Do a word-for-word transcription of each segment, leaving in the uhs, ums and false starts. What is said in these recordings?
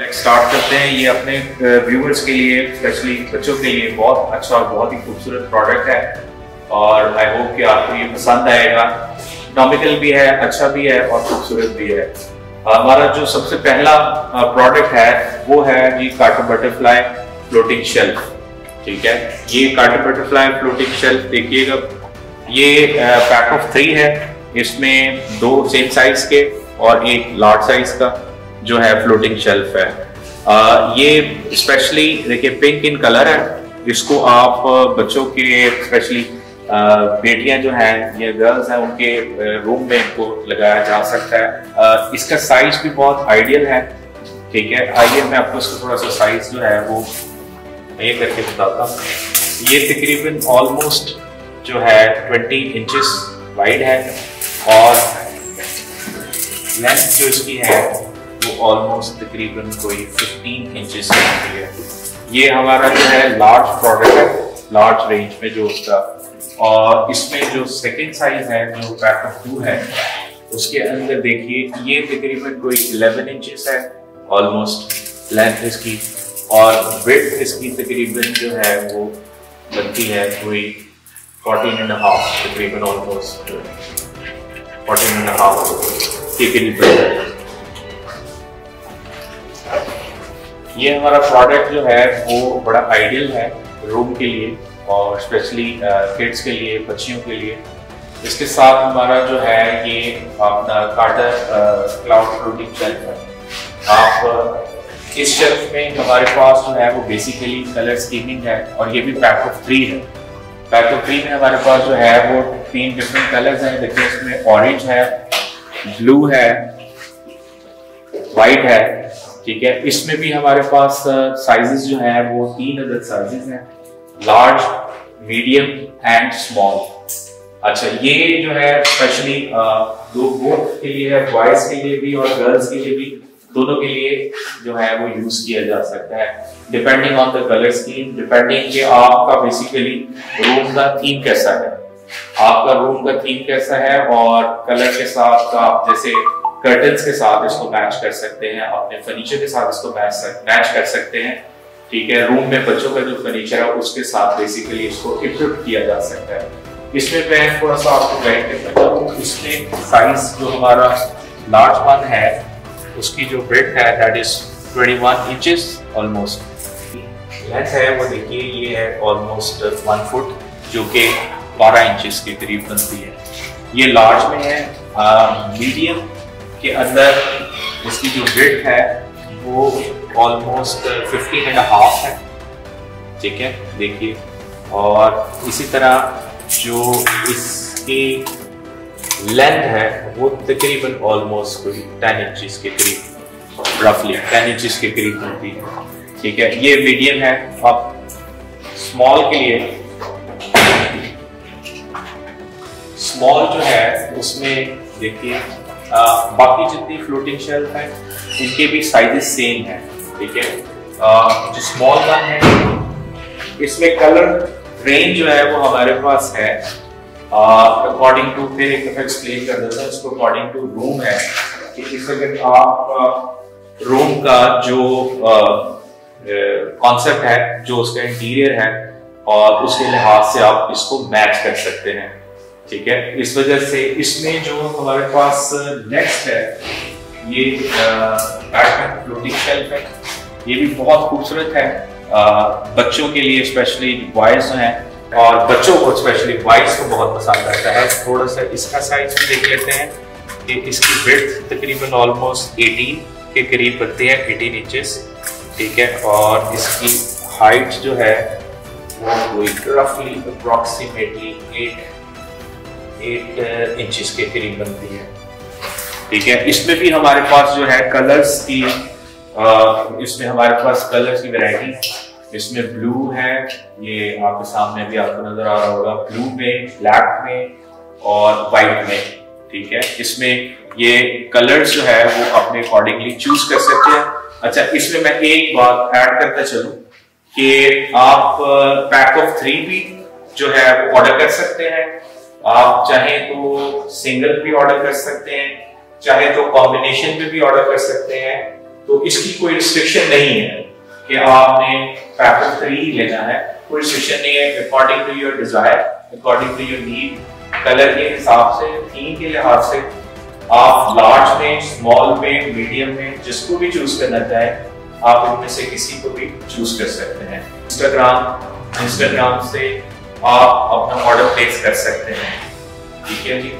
Let's start करते हैं। ये अपने व्यूअर्स के लिए, स्पेशली बच्चों के लिए बहुत अच्छा और बहुत ही खूबसूरत प्रोडक्ट है और आई होप कि आपको ये पसंद आएगा। इकोनॉमिकल भी है, अच्छा भी है और खूबसूरत भी है। हमारा जो सबसे पहला प्रोडक्ट है वो है जी काटन बटरफ्लाई फ्लोटिंग शेल्फ। ठीक है, ये काटन बटरफ्लाई फ्लोटिंग शेल्फ देखिएगा, ये पैक ऑफ थ्री है। इसमें दो सेम साइज के और एक लार्ज साइज का जो है फ्लोटिंग शेल्फ है। आ, ये स्पेशली देखिए पिंक इन कलर है। इसको आप बच्चों के स्पेशली बेटियां जो हैं या गर्ल्स हैं उनके रूम में इनको लगाया जा सकता है। आ, इसका साइज भी बहुत आइडियल है। ठीक है, आइए मैं आपको इसका थोड़ा सा साइज जो है वो ये करके बताता हूँ। ये तकरीबन ऑलमोस्ट जो है ट्वेंटी इंचेस वाइड है और लेंथ जो इसकी है वो ऑलमोस्ट तकरीबन कोई फिफ्टीन इंचेस की है। ये हमारा जो है लार्ज प्रोडक्ट है, लार्ज रेंज में जो उसका। और इसमें जो सेकंड साइज है जो पैक ऑफ टू है उसके अंदर देखिए ये तकरीबन कोई इलेवन इंचेस है ऑलमोस्ट लेंथ इसकी और विड्थ इसकी तकरीबन जो है वो बनती है कोई फोर्टीन एंड हाफ तकरीबन ऑलमोस्ट फोर्टीन एंड हाफ के करीब है। ये हमारा प्रोडक्ट जो है वो बड़ा आइडियल है रूम के लिए और स्पेशली किड्स के लिए, बच्चियों के लिए। इसके साथ हमारा जो है ये अपना कार्टर क्लाउड फ्लोटिंग शेल्फ है। आप इस शेल्फ में हमारे पास जो है वो बेसिकली कलर स्कीमिंग है और ये भी पैक ऑफ थ्री है। पैक ऑफ थ्री में हमारे पास जो है वो तीन डिफरेंट कलर्स हैं। देखिए इसमें ऑरेंज है, ब्लू है, वाइट है। ठीक है, इसमें भी हमारे पास साइजेस जो है वो तीन अदद साइजेस हैं, लार्ज, मीडियम एंड स्मॉल। अच्छा, ये जो है स्पेशली दो बोथ के लिए है, बॉयज के लिए भी और गर्ल्स के लिए भी, दोनों के लिए जो है वो यूज किया जा सकता है depending on the colour scheme, depending कि आपका बेसिकली रूम का थीम कैसा है, आपका रूम का थीम कैसा है और कलर के साथ का आप जैसे कर्टन्स के साथ इसको मैच कर सकते हैं, अपने फर्नीचर के साथ इसको मैच कर सकते हैं। ठीक है, रूम में बच्चों का जो फर्नीचर है उसके साथ बेसिकली इसको इक्विप किया जा सकता है। इसमें मैं थोड़ा सा आपको गाइड करना चाहूँ। इसमें साइज जो हमारा लार्ज वन है उसकी जो ब्रेथ है that is twenty one inches almost. Length है वो देखिए ये है ऑलमोस्ट वन फुट जो कि बारह इंचेस के करीब बनती है। ये लार्ज में है। मीडियम के अंदर इसकी जो विड्थ है वो ऑलमोस्ट फिफ्टी एंड हाफ है। ठीक है, देखिए। और इसी तरह जो इसकी लेंथ है वो तकरीबन ऑलमोस्ट कोई टेन इंचेस के करीब, रफली टेन इंचेस के करीब होती है। ठीक है, ये मीडियम है। अब स्मॉल के लिए, स्मॉल जो है उसमें देखिए आ, बाकी जितनी फ्लोटिंग शेल्फ है इनके भी साइजेस सेम है। ठीक है, जो स्मॉल वन है इसमें कलर रेंज जो है वो हमारे पास है अकॉर्डिंग टू, फिर एक दफा एक्सप्लेन कर देता हूँ इसको, अकॉर्डिंग टू रूम है कि इस अगर आप रूम का जो कॉन्सेप्ट है, जो उसका इंटीरियर है और उसके लिहाज से आप इसको मैच कर सकते हैं। ठीक है, इस वजह से इसमें जो हमारे पास नेक्स्ट है ये कार्टन फ्लोटिंग शेल्फ है। ये भी बहुत खूबसूरत है आ, बच्चों के लिए, स्पेशली बॉयज हैं और बच्चों को स्पेशली बॉयज को बहुत पसंद आता है। थोड़ा सा इसका साइज भी देख लेते हैं कि इसकी विड्थ तकरीबन ऑलमोस्ट एटीन के करीब बनती है, एटीन इंचेस। ठीक है, और इसकी हाइट जो है वो रफली अप्रॉक्सीमेटली एट एट इंचेस के करीब बनती है। ठीक है, इसमें भी हमारे पास जो है कलर्स की आ, इसमें हमारे पास कलर्स की वैरायटी, इसमें ब्लू है, ये आपके सामने भी आपको नजर आ रहा होगा, ब्लू में, ब्लैक में और वाइट में। ठीक है, इसमें ये कलर्स जो है वो अपने अकॉर्डिंगली चूज कर सकते हैं। अच्छा, इसमें मैं एक बात ऐड करता चलूँ कि आप पैक ऑफ थ्री भी जो है ऑर्डर कर सकते हैं। आप चाहे तो सिंगल भी ऑर्डर कर सकते हैं, चाहे तो कॉम्बिनेशन में भी ऑर्डर कर सकते हैं। तो इसकी कोई रिस्ट्रिक्शन नहीं है कि आपने फैक्टर थ्री लेना है, कोई रिस्ट्रिक्शन नहीं है। According to your desire, according to your need, colour के हिसाब से, थीम के लिहाज से आप लार्ज में, स्मॉल में, मीडियम में जिसको भी चूज करना चाहें आप उनमें से किसी को भी चूज कर सकते हैं। इंस्टाग्राम इंस्टाग्राम से आप अपना ऑर्डर प्लेस कर सकते हैं, ठीक है जी।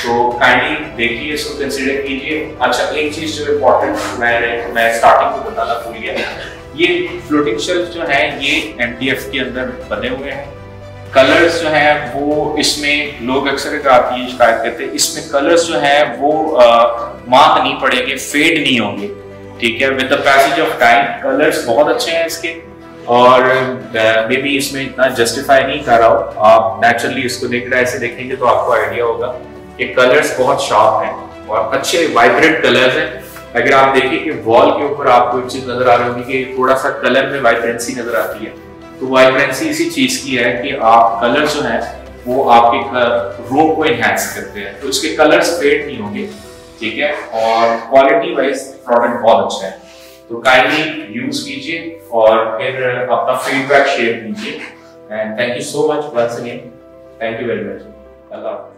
तो काइंडली देखिए, इसको कंसिडर कीजिए। अच्छा, एक चीज जो इम्पोर्टेंट मैं मैं स्टार्टिंग में बताना भूल गया, ये फ्लोटिंग शेल्फ जो है ये एमडीएफ के अंदर बने हुए हैं। कलर्स जो है वो इसमें लोग अक्सर ये शिकायत करते हैं, इसमें कलर्स जो है वो मात नहीं पड़ेंगे, फेड नहीं होंगे, ठीक है। With the passage of time colours बहुत अच्छे हैं इसके, और मे बी इसमें इतना जस्टिफाई नहीं कर रहा हो, आप नेचुरली इसको देख रहे ऐसे देखेंगे तो आपको आइडिया होगा कि कलर्स बहुत शार्प हैं और अच्छे वाइब्रेंट कलर्स हैं। अगर आप देखें कि वॉल के ऊपर आपको एक चीज नजर आ रही होगी कि थोड़ा सा कलर में वाइब्रेंसी नजर आती है, तो वाइब्रेंसी इसी चीज की है कि आप कलर जो है वो आपके रूम को एनहांस करते हैं, तो इसके कलर्स फेड नहीं होंगे, ठीक है। और क्वालिटी वाइज प्रोडक्ट बहुत अच्छा है, तो काइंडली यूज कीजिए और फिर अपना फीडबैक शेयर कीजिए। And thank you so much once again, thank you very much, Allah.